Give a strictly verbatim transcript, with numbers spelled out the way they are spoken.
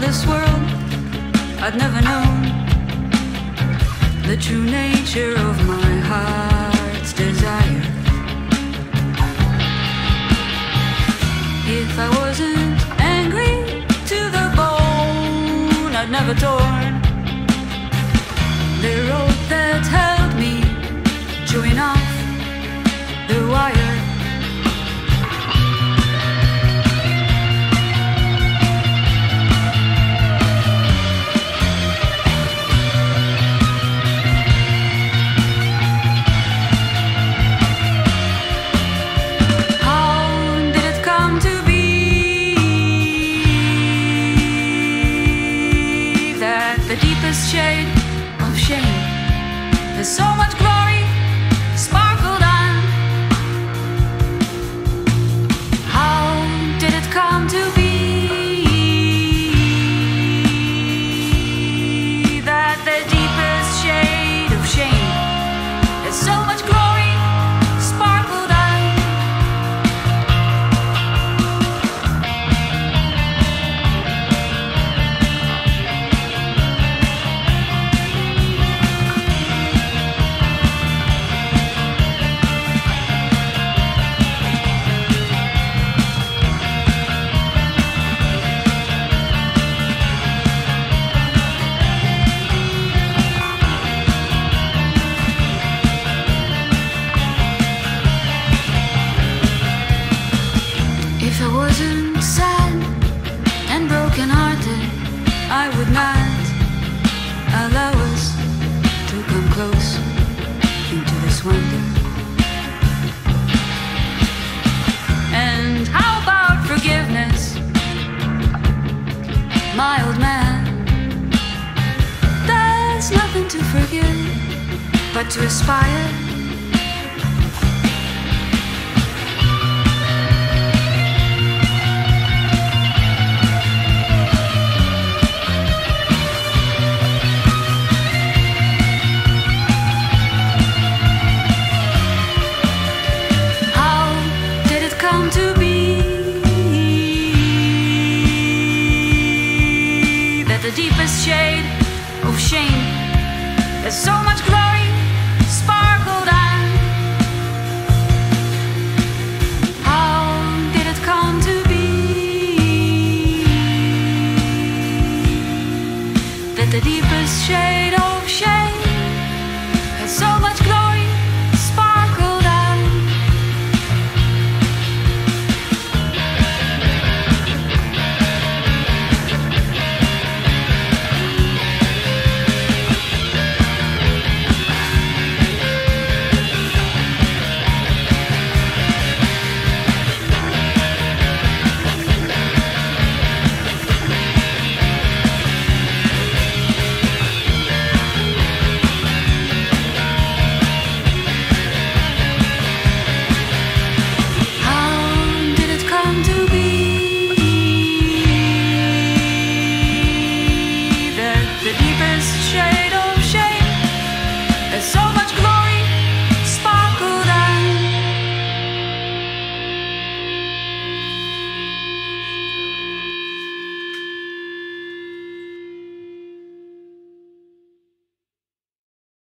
this world I'd never known the true nature of my heart's desire. If I wasn't angry to the bone, I'd never torn the rope that held me, chewing off the wire. The deepest shade of shame, there's so much glory sparkled on. How did it come to be that the deepest shade of shame, there's so much glory sparkled on? If I wasn't sad and broken-hearted, I would not allow us to come close into this wonder. And how about forgiveness, my old man? There's nothing to forgive but to aspire. The deepest shade of shame, there's so much glory.